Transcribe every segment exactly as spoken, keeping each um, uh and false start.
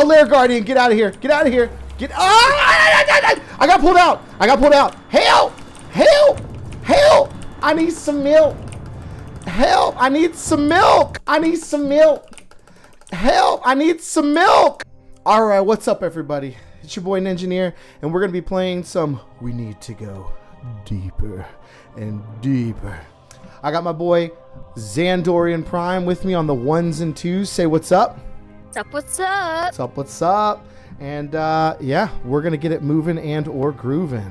Oh, Lair Guardian, get out of here. Get out of here. Get. Oh, I got pulled out. I got pulled out. Help. Help. Help. I need some milk. Help. I need some milk. I need some milk. Help. I need some milk. All right. What's up, everybody? It's your boy, Engineer, and we're going to be playing some We Need To Go Deeper and Deeper. I got my boy, Xandorian Prime, with me on the ones and twos. Say what's up. What's up, what's up? What's up, what's up? And uh, yeah, we're going to get it moving and or grooving.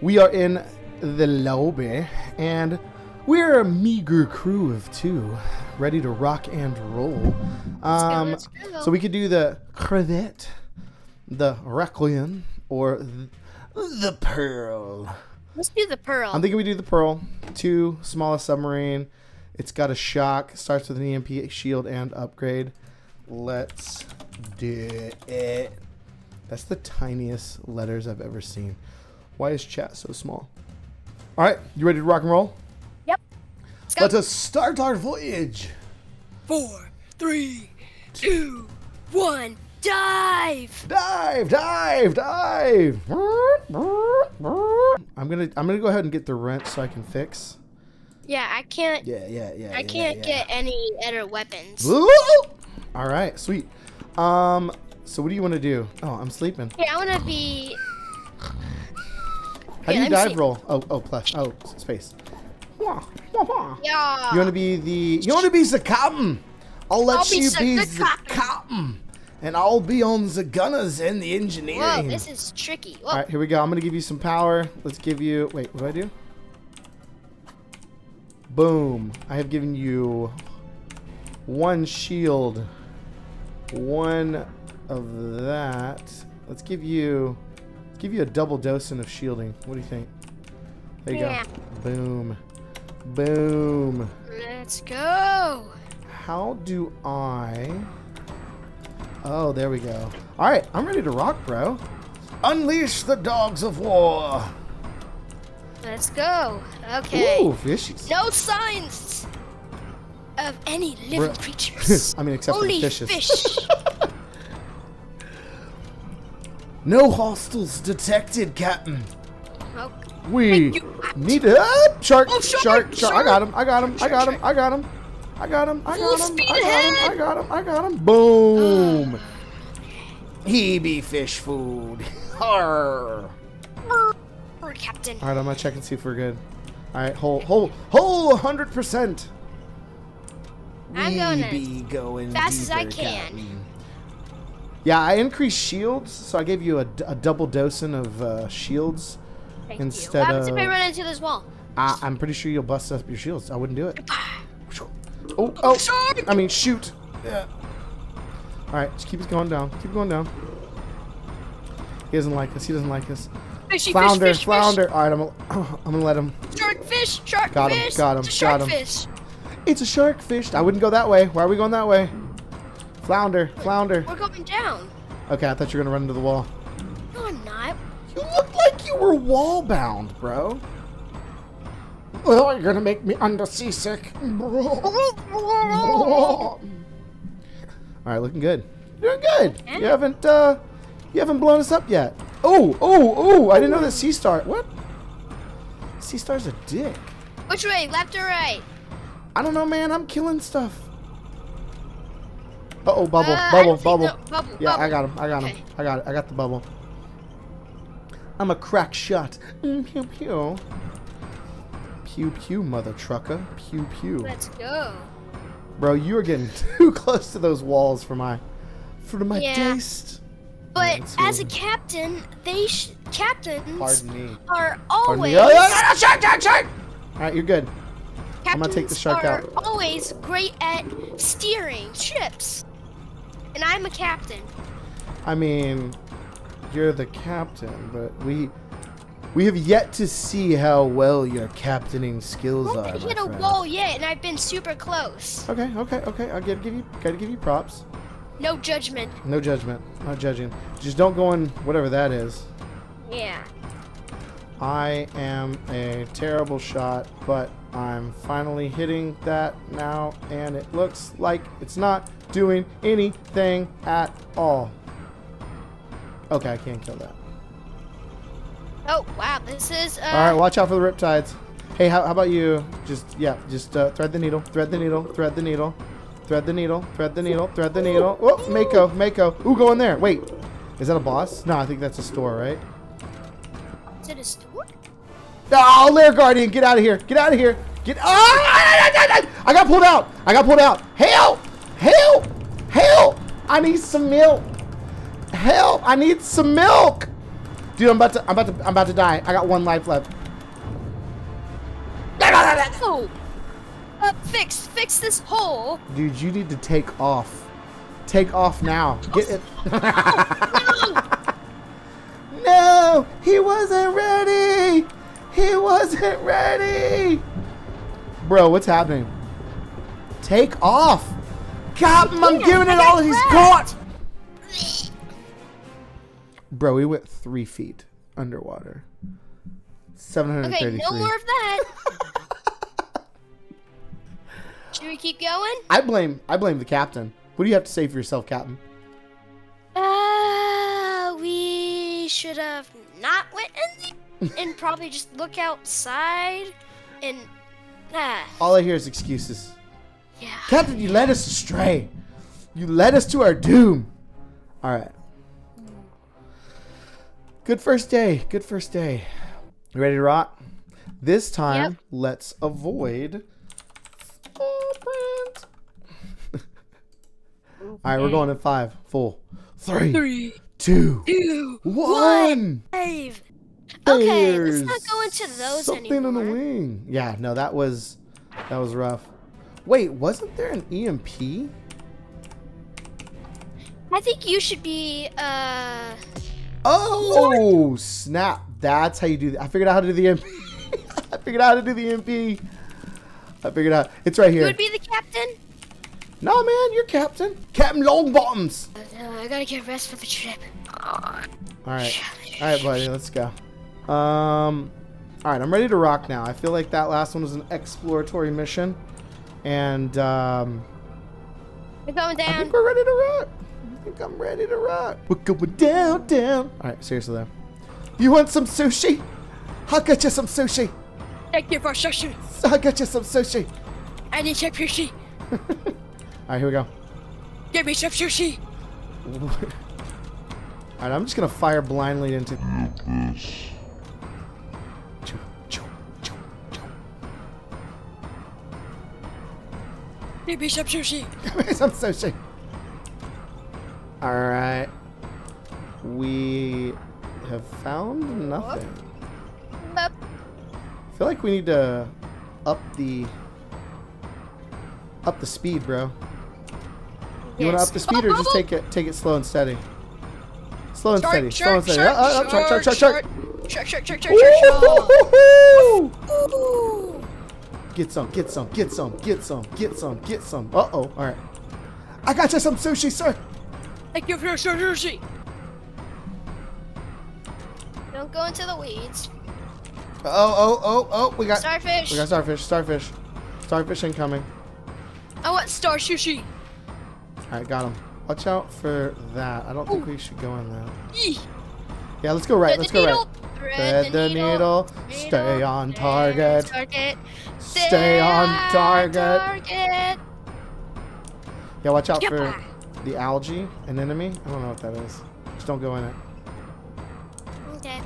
We are in the lobby, and we're a meager crew of two, ready to rock and roll. Um, so we could do the crevette, the requiem, or th the pearl. Let's do the pearl. I'm thinking we do the pearl. Two, smallest submarine. It's got a shock. Starts with an E M P, shield, and upgrade. Let's do it. That's the tiniest letters I've ever seen. Why is chat so small? All right, you ready to rock and roll? Yep. Let's, Let's us start our voyage. Four, three, two, one. Dive! Dive! Dive! Dive! I'm gonna I'm gonna go ahead and get the wrench so I can fix. Yeah, I can't. Yeah, yeah, yeah. I yeah, can't yeah. get any other weapons. Ooh! All right, sweet. Um, so what do you want to do? Oh, I'm sleeping. Yeah, I want to be. How yeah, do you dive see. roll? Oh, oh, plus, oh, space. Yeah. You want to be the. You want to be the captain. I'll let I'll you be, be the, the captain. And I'll be on the gunners and the engineering. Whoa, this is tricky. Whoa. All right, here we go. I'm going to give you some power. Let's give you... Wait, what do I do? Boom. I have given you one shield. One of that. Let's give you... Let's give you a double dosing of shielding. What do you think? There you yeah. go. Boom. Boom. Let's go. How do I... Oh, there we go. All right, I'm ready to rock, bro. Unleash the dogs of war. Let's go. Okay. Ooh, fishes. No signs of any living We're, creatures. I mean, except Only for the fishes. Fish. No hostiles detected, Captain. Okay. We need a uh, shark, oh, shark, shark, shark. I got him. I got him. I got him. I got him. I got him, I got him, I got him, I got him, I got him, boom! He be fish food. Arr. Captain. Alright, I'm gonna check and see if we're good. Alright, hold, hold, hold one hundred percent! I'm gonna be going fast as I can. Yeah, I increased shields, so I gave you a, a double dozen of uh, shields. Thank instead you. What happens if I run into this wall? I, I'm pretty sure you'll bust up your shields. I wouldn't do it. Oh, oh, I mean, shoot. Yeah. All right, just keep it going down. Keep going down. He doesn't like us. He doesn't like us. Fishy, flounder, fish, fish, flounder. Fish. All right, I'm gonna, I'm gonna let him. Shark fish, shark got him, fish. Got him, it's got him, got him. It's a shark fish. I wouldn't go that way. Why are we going that way? Flounder, flounder. We're going down. Okay, I thought you were gonna run into the wall. No, I'm not. You looked like you were wall bound, bro. Oh, you're gonna make me undersea sick. All right, looking good. Doing good. Yeah. You haven't, uh, you haven't blown us up yet. Oh, oh, oh! I didn't know that sea star. What? Sea star's a dick. Which way, left or right? I don't know, man. I'm killing stuff. Uh oh, bubble, uh, bubble, bubble. No, bubble. Yeah, bubble. I got him. I got okay. him. I got it. I got the bubble. I'm a crack shot. Mm, pew pew. Pew pew, mother trucker. Pew pew. Let's go. Bro, you are getting too close to those walls for my, for my yeah. taste. But right, as a captain, they sh captains Pardon me. are always. Pardon me. Oh, no, no, shark, shark, shark! All right, you're good. Captains I'm gonna take the shark are out. always great at steering ships, and I'm a captain. I mean, you're the captain, but we. We have yet to see how well your captaining skills are. I haven't hit a wall yet, and I've been super close. Okay, okay, okay. I gotta give you, gotta give you props. No judgment. No judgment. Not judging. Just don't go in whatever that is. Yeah. I am a terrible shot, but I'm finally hitting that now, and it looks like it's not doing anything at all. Okay, I can't kill that. Oh, wow, this is... Uh... Alright, watch out for the riptides. Hey, how, how about you? Just, yeah, just uh, thread the needle, thread the needle, thread the needle, thread the needle, thread the needle, thread the needle. Oh, Mako, Mako. Ooh, go in there. Wait, is that a boss? No, I think that's a store, right? Is it a store? Oh, Lair Guardian, get out of here. Get out of here. Get... Oh! I got pulled out. I got pulled out. Help! Help! Help! I need some milk. Help! I need some milk. Dude, I'm about to, I'm about to, I'm about to die. I got one life left. Oh, uh, fix, fix this hole. Dude, you need to take off. Take off now. Get it. Oh, no. No, he wasn't ready. He wasn't ready. Bro, what's happening? Take off. Got him. I'm giving it all that he's got. Bro, we went three feet underwater. seven hundred thirty-three. Okay, no more of that. Should we keep going? I blame I blame the captain. What do you have to say for yourself, Captain? Uh, we should have not went in the, and probably just look outside and uh. All I hear is excuses. Yeah. Captain, you led us astray. You led us to our doom. All right. Good first day. Good first day. You ready to rock? This time, yep. Let's avoid. All right, we're going in five, four, three, three two, two, one. Five. Okay, let's not go into those something anymore. Something in the wing. Yeah, no, that was that was rough. Wait, wasn't there an E M P? I think you should be. Uh... Oh, oh snap! That's how you do that. I figured out how to do the E M P. I figured out how to do the E M P. I figured out. It's right here. You would be the captain. No, man, you're captain. Captain Longbottoms. No, I gotta get rest for the trip. All right, all right, buddy, let's go. Um, all right, I'm ready to rock now. I feel like that last one was an exploratory mission, and um, we're going down. I think we're ready to rock. I think I'm ready to rock. We're going down, down. All right, seriously though, you want some sushi? I'll get you some sushi. Thank you for sushi. I'll get you some sushi. I need some sushi. Alright, here we go. Get me some sushi! Alright, I'm just gonna fire blindly into. Get me some sushi! Get me some sushi! Alright. We have found nothing. Up. I feel like we need to up the up the speed, bro. You yes. want to up the speed, or just take it, take it slow and steady. Slow and shark, steady, shark, slow and steady. Shark, oh, oh, shark, shark, shark, shark, shark, shark, shark. Get some, get some, get some, get some, get some, get some. Uh oh, all right. I got you some sushi, sir. Thank you for your sushi. Don't go into the weeds. Oh, oh, oh, oh, we got starfish. We got starfish, starfish, starfish incoming. I want star sushi. Alright, got him. Watch out for that. I don't think Ooh. we should go in there. Eee. Yeah, let's go right. Thread let's go needle. right. Thread, Thread the needle. needle. Stay on target. target. Stay, Stay on target. target. Yeah, watch out Goodbye. for the algae, an enemy. I don't know what that is. Just don't go in it. Okay.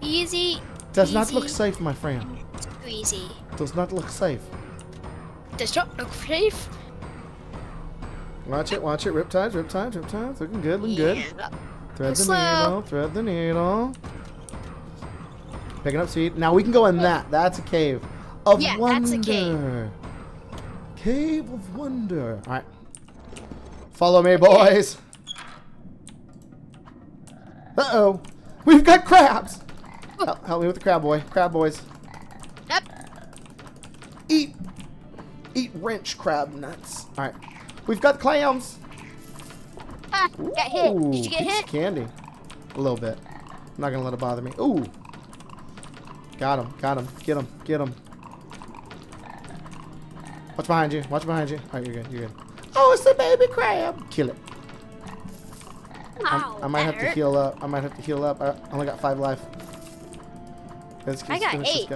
Easy. Does Easy. not look safe, my friend. Easy. Does not look safe. Does not look safe. Watch it, watch it. Riptides, riptides, riptides. Looking good, looking yeah. good. Thread the needle, thread the needle. Picking up seed. Now we can go in that. That's a cave of yeah, wonder. That's a cave. Cave of wonder. All right. Follow me, boys. Uh-oh. We've got crabs. Help, help me with the crab boy. Crab boys. Yep. Eat. Eat wrench crab nuts. All right. We've got clams. Ah, got hit. Ooh, Did you get hit? Candy. A little bit. I'm not gonna let it bother me. Ooh. Got him. Got him. Get him. Get him. Watch behind you. Watch behind you. All right, you're good. You're good. Oh, it's a baby crab. Kill it. Ow, I might have hurt. to heal up. I might have to heal up. I only got five life. Let's I got eight.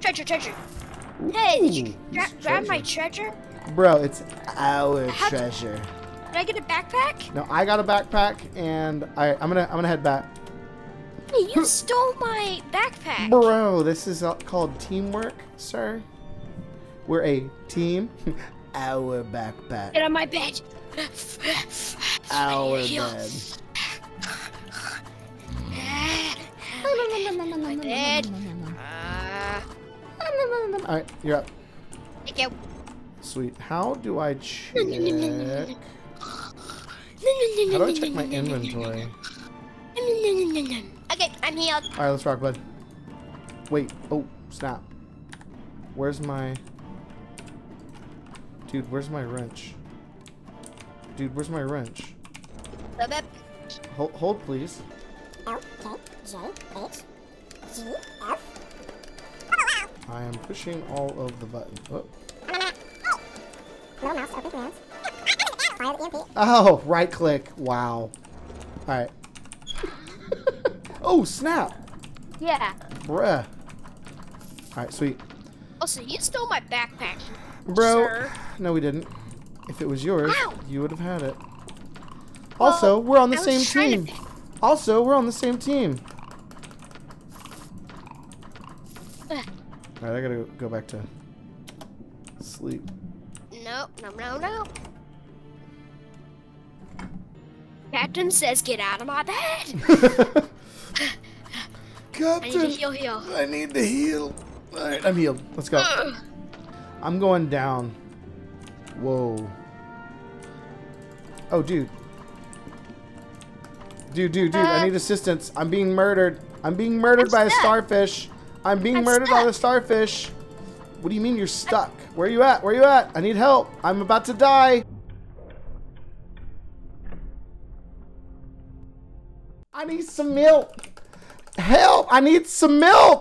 Treasure, treasure. Ooh, hey, did you gra treasure. grab my treasure? Bro, it's our How treasure. Did I get a backpack? No, I got a backpack, and I, I'm gonna I'm gonna head back. Hey, you stole my backpack. Bro, this is called teamwork, sir. We're a team. Our backpack. Get on my bed. Our bed. My bed. All right, you're up. Thank you. Sweet. How do I check? How do I check my inventory? Okay, I'm healed. All right, let's rock, bud. Wait. Oh, snap. Where's my... Dude, where's my wrench? Dude, where's my wrench? Hold, hold please. I am pushing all of the buttons. Oh. No mouse, open commands. Oh, right click. Wow. Alright. Oh, snap. Yeah. Bruh. Alright, sweet. Oh, so you stole my backpack. Bro. Sir. No, we didn't. If it was yours, Ow. you would have had it. Well, also, we're on the I same team. To... Also, we're on the same team. Alright, I gotta go back to sleep. No, no, no, no. Captain says, get out of my bed. Captain, I need to heal, heal. I need to heal. All right, I'm healed. Let's go. Uh. I'm going down. Whoa. Oh, dude. Dude, dude, dude, uh, I need assistance. I'm being murdered. I'm being murdered I'm by stuck. a starfish. I'm being I'm murdered stuck. by a starfish. What do you mean you're stuck? Where are you at? Where are you at? I need help. I'm about to die. I need some milk. Help! I need some milk.